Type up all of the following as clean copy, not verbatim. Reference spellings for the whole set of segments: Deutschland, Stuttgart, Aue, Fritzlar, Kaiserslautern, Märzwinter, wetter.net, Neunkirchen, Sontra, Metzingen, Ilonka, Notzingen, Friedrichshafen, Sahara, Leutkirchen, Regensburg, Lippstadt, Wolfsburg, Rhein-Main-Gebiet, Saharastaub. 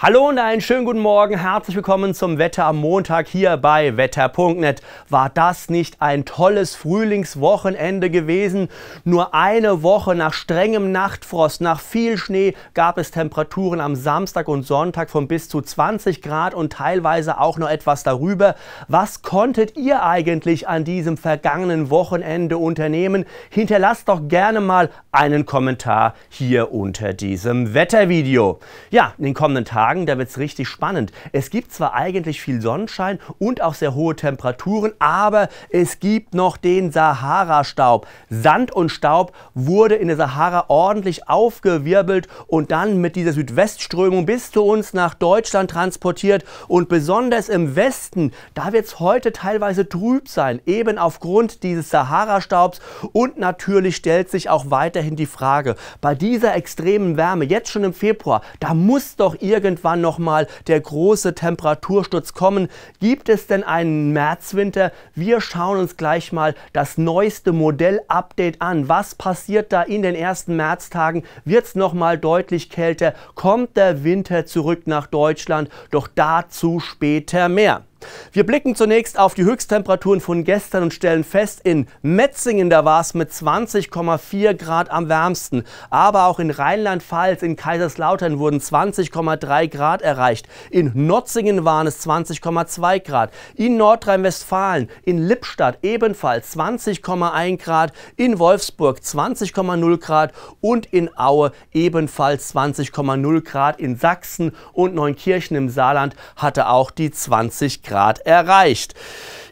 Hallo und einen schönen guten Morgen. Herzlich willkommen zum Wetter am Montag hier bei wetter.net. War das nicht ein tolles Frühlingswochenende gewesen? Nur eine Woche nach strengem Nachtfrost, nach viel Schnee gab es Temperaturen am Samstag und Sonntag von bis zu 20 Grad und teilweise auch noch etwas darüber. Was konntet ihr eigentlich an diesem vergangenen Wochenende unternehmen? Hinterlasst doch gerne mal einen Kommentar hier unter diesem Wettervideo. Ja, in den kommenden Tagen, da wird es richtig spannend. Es gibt zwar eigentlich viel Sonnenschein und auch sehr hohe Temperaturen, aber es gibt noch den Sahara-Staub. Sand und Staub wurde in der Sahara ordentlich aufgewirbelt und dann mit dieser Südwestströmung bis zu uns nach Deutschland transportiert. Und besonders im Westen, da wird es heute teilweise trüb sein, eben aufgrund dieses Sahara-Staubs. Und natürlich stellt sich auch weiterhin die Frage, bei dieser extremen Wärme, jetzt schon im Februar, da muss doch irgendwann nochmal der große Temperatursturz kommen. Gibt es denn einen Märzwinter? Wir schauen uns gleich mal das neueste Modell-Update an. Was passiert da in den ersten Märztagen? Wird es nochmal deutlich kälter? Kommt der Winter zurück nach Deutschland? Doch dazu später mehr. Wir blicken zunächst auf die Höchsttemperaturen von gestern und stellen fest, in Metzingen, da war es mit 20,4 Grad am wärmsten. Aber auch in Rheinland-Pfalz, in Kaiserslautern wurden 20,3 Grad erreicht. In Notzingen waren es 20,2 Grad. In Nordrhein-Westfalen, in Lippstadt ebenfalls 20,1 Grad. In Wolfsburg 20,0 Grad und in Aue ebenfalls 20,0 Grad. In Sachsen und Neunkirchen im Saarland hatte auch die 20 Grad. Erreicht.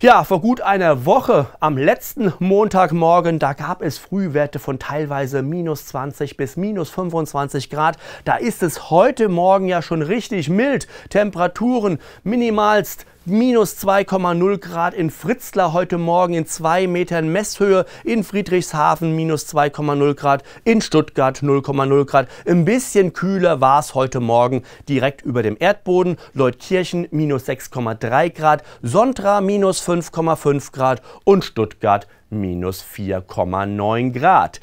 Ja, vor gut einer Woche, am letzten Montagmorgen, da gab es Frühwerte von teilweise minus 20 bis minus 25 Grad. Da ist es heute Morgen ja schon richtig mild. Temperaturen minimalst minus 2,0 Grad in Fritzlar heute Morgen in 2 Metern Messhöhe, in Friedrichshafen minus 2,0 Grad, in Stuttgart 0,0 Grad. Ein bisschen kühler war es heute Morgen direkt über dem Erdboden, Leutkirchen minus 6,3 Grad, Sontra minus 5,5 Grad und Stuttgart minus 4,9 Grad.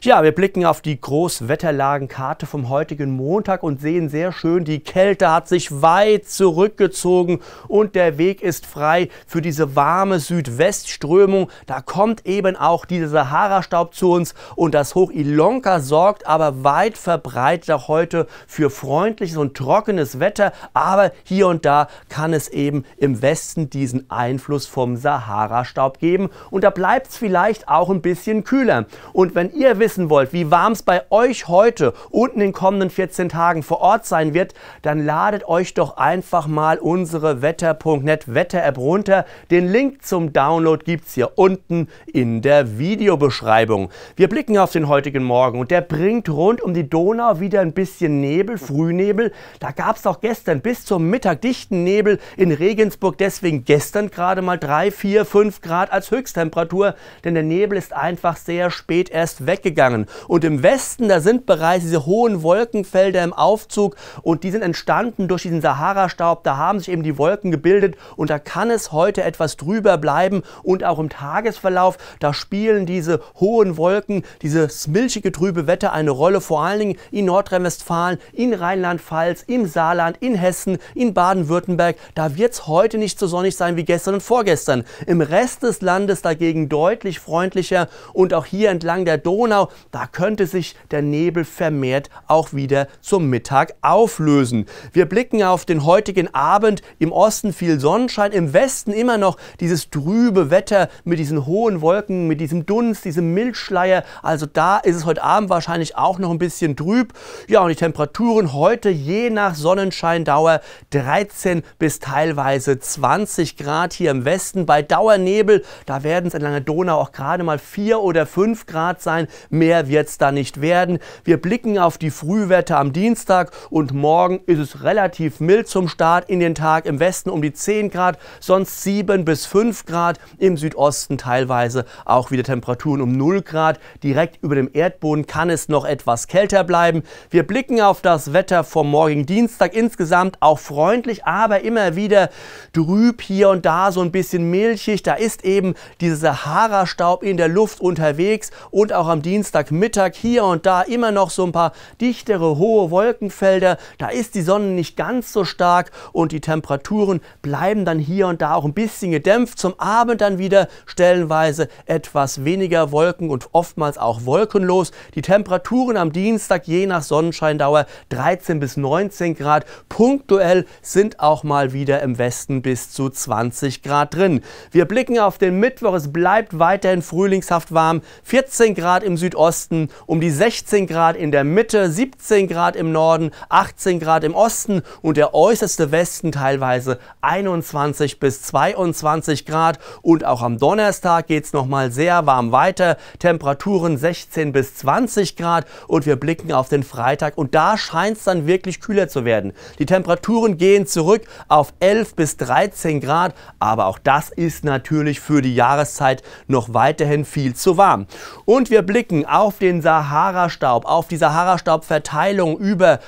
Ja, wir blicken auf die Großwetterlagenkarte vom heutigen Montag und sehen sehr schön, die Kälte hat sich weit zurückgezogen und der Weg ist frei für diese warme Südwestströmung. Da kommt eben auch dieser Sahara-Staub zu uns und das Hoch Ilonka sorgt aber weit verbreitet auch heute für freundliches und trockenes Wetter, aber hier und da kann es eben im Westen diesen Einfluss vom Sahara-Staub geben und da bleibt es vielleicht auch ein bisschen kühler. Und wenn ihr wissen wollt, wie warm es bei euch heute und in den kommenden 14 Tagen vor Ort sein wird, dann ladet euch doch einfach mal unsere wetter.net Wetter-App runter. Den Link zum Download gibt es hier unten in der Videobeschreibung. Wir blicken auf den heutigen Morgen und der bringt rund um die Donau wieder ein bisschen Nebel, Frühnebel. Da gab es auch gestern bis zum Mittag dichten Nebel in Regensburg, deswegen gestern gerade mal 3, 4, 5 Grad als Höchsttemperatur. Denn der Nebel ist einfach sehr spät erst weggegangen. Und im Westen, da sind bereits diese hohen Wolkenfelder im Aufzug und die sind entstanden durch diesen Sahara-Staub. Da haben sich eben die Wolken gebildet und da kann es heute etwas drüber bleiben. Und auch im Tagesverlauf, da spielen diese hohen Wolken, dieses milchige, trübe Wetter eine Rolle. Vor allen Dingen in Nordrhein-Westfalen, in Rheinland-Pfalz, im Saarland, in Hessen, in Baden-Württemberg. Da wird es heute nicht so sonnig sein wie gestern und vorgestern. Im Rest des Landes dagegen deutlich freundlicher und auch hier entlang der Donau, da könnte sich der Nebel vermehrt auch wieder zum Mittag auflösen. Wir blicken auf den heutigen Abend, im Osten viel Sonnenschein, im Westen immer noch dieses trübe Wetter mit diesen hohen Wolken, mit diesem Dunst, diesem Milchschleier, also da ist es heute Abend wahrscheinlich auch noch ein bisschen trüb. Ja, und die Temperaturen heute je nach Sonnenscheindauer 13 bis teilweise 20 Grad hier im Westen. Bei Dauernebel, da werden es entlang der Donau auch gerade mal 4 oder 5 Grad sein. Mehr wird es da nicht werden. Wir blicken auf die Frühwerte am Dienstag und morgen ist es relativ mild zum Start in den Tag. Im Westen um die 10 Grad, sonst 7 bis 5 Grad. Im Südosten teilweise auch wieder Temperaturen um 0 Grad. Direkt über dem Erdboden kann es noch etwas kälter bleiben. Wir blicken auf das Wetter vom morgigen Dienstag. Insgesamt auch freundlich, aber immer wieder trüb hier und da, so ein bisschen milchig. Da ist eben diese Sahara Sahara-Staub in der Luft unterwegs und auch am Dienstagmittag hier und da immer noch so ein paar dichtere, hohe Wolkenfelder. Da ist die Sonne nicht ganz so stark und die Temperaturen bleiben dann hier und da auch ein bisschen gedämpft. Zum Abend dann wieder stellenweise etwas weniger Wolken und oftmals auch wolkenlos. Die Temperaturen am Dienstag je nach Sonnenscheindauer 13 bis 19 Grad. Punktuell sind auch mal wieder im Westen bis zu 20 Grad drin. Wir blicken auf den Mittwoch. Es bleibt weiterhin frühlingshaft warm. 14 Grad im Südosten, um die 16 Grad in der Mitte, 17 Grad im Norden, 18 Grad im Osten und der äußerste Westen teilweise 21 bis 22 Grad. Und auch am Donnerstag geht es nochmal sehr warm weiter. Temperaturen 16 bis 20 Grad und wir blicken auf den Freitag und da scheint es dann wirklich kühler zu werden. Die Temperaturen gehen zurück auf 11 bis 13 Grad, aber auch das ist natürlich für die Jahreszeit noch weiterhin viel zu warm. Und wir blicken auf den Sahara-Staub, auf die Sahara-Staubverteilung über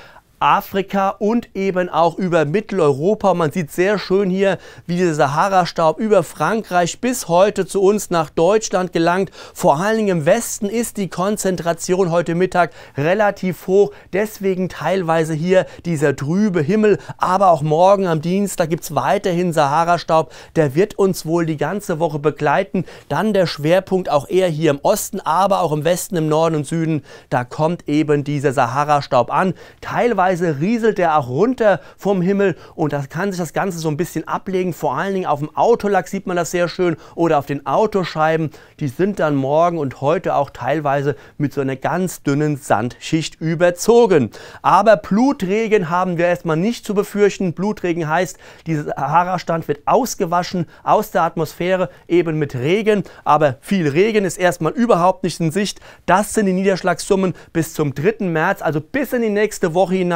Afrika und eben auch über Mitteleuropa. Man sieht sehr schön hier, wie der Sahara-Staub über Frankreich bis heute zu uns nach Deutschland gelangt. Vor allen Dingen im Westen ist die Konzentration heute Mittag relativ hoch. Deswegen teilweise hier dieser trübe Himmel. Aber auch morgen am Dienstag gibt es weiterhin Sahara-Staub. Der wird uns wohl die ganze Woche begleiten. Dann der Schwerpunkt auch eher hier im Osten, aber auch im Westen, im Norden und Süden. Da kommt eben dieser Sahara-Staub an. Teilweise rieselt er auch runter vom Himmel und das kann sich das Ganze so ein bisschen ablegen. Vor allen Dingen auf dem Autolack sieht man das sehr schön oder auf den Autoscheiben. Die sind dann morgen und heute auch teilweise mit so einer ganz dünnen Sandschicht überzogen. Aber Blutregen haben wir erstmal nicht zu befürchten. Blutregen heißt, dieser Sahara-Stand wird ausgewaschen aus der Atmosphäre, eben mit Regen. Aber viel Regen ist erstmal überhaupt nicht in Sicht. Das sind die Niederschlagssummen bis zum 3. März, also bis in die nächste Woche hinein.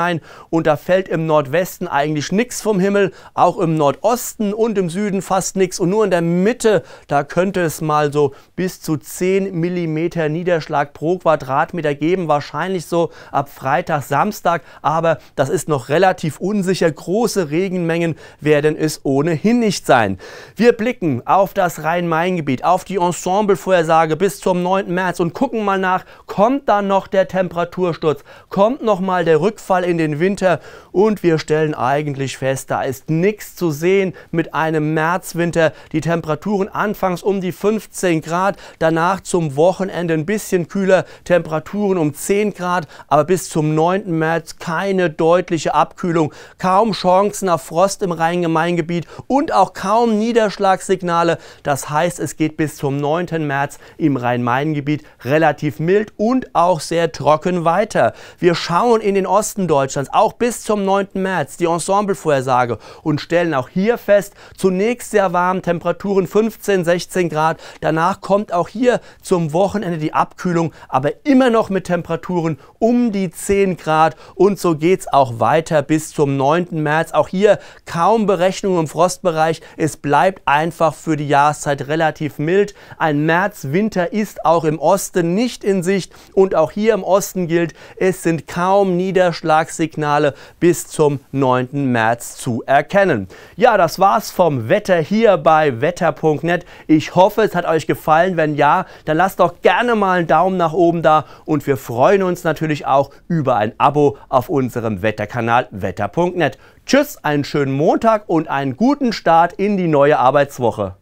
Und da fällt im Nordwesten eigentlich nichts vom Himmel, auch im Nordosten und im Süden fast nichts und nur in der Mitte, da könnte es mal so bis zu 10 mm Niederschlag pro Quadratmeter geben, wahrscheinlich so ab Freitag, Samstag, aber das ist noch relativ unsicher, große Regenmengen werden es ohnehin nicht sein. Wir blicken auf das Rhein-Main-Gebiet, auf die Ensemble-Vorhersage bis zum 9. März und gucken mal nach, kommt da noch der Temperatursturz, kommt noch mal der Rückfall in den Winter und wir stellen eigentlich fest, da ist nichts zu sehen mit einem Märzwinter. Die Temperaturen anfangs um die 15 Grad, danach zum Wochenende ein bisschen kühler, Temperaturen um 10 Grad, aber bis zum 9. März keine deutliche Abkühlung, kaum Chancen auf Frost im Rhein-Main-Gebiet und auch kaum Niederschlagssignale. Das heißt, es geht bis zum 9. März im Rhein-Main-Gebiet relativ mild und auch sehr trocken weiter. Wir schauen in den Osten Deutschlands, auch bis zum 9. März, die Ensemble-Vorhersage und stellen auch hier fest, zunächst sehr warm, Temperaturen 15, 16 Grad, danach kommt auch hier zum Wochenende die Abkühlung, aber immer noch mit Temperaturen um die 10 Grad und so geht es auch weiter bis zum 9. März, auch hier kaum Berechnung im Frostbereich, es bleibt einfach für die Jahreszeit relativ mild, ein Märzwinter ist auch im Osten nicht in Sicht und auch hier im Osten gilt, es sind kaum Niederschlag Signale bis zum 9. März zu erkennen. Ja, das war's vom Wetter hier bei wetter.net. Ich hoffe, es hat euch gefallen. Wenn ja, dann lasst doch gerne mal einen Daumen nach oben da und wir freuen uns natürlich auch über ein Abo auf unserem Wetterkanal wetter.net. Tschüss, einen schönen Montag und einen guten Start in die neue Arbeitswoche.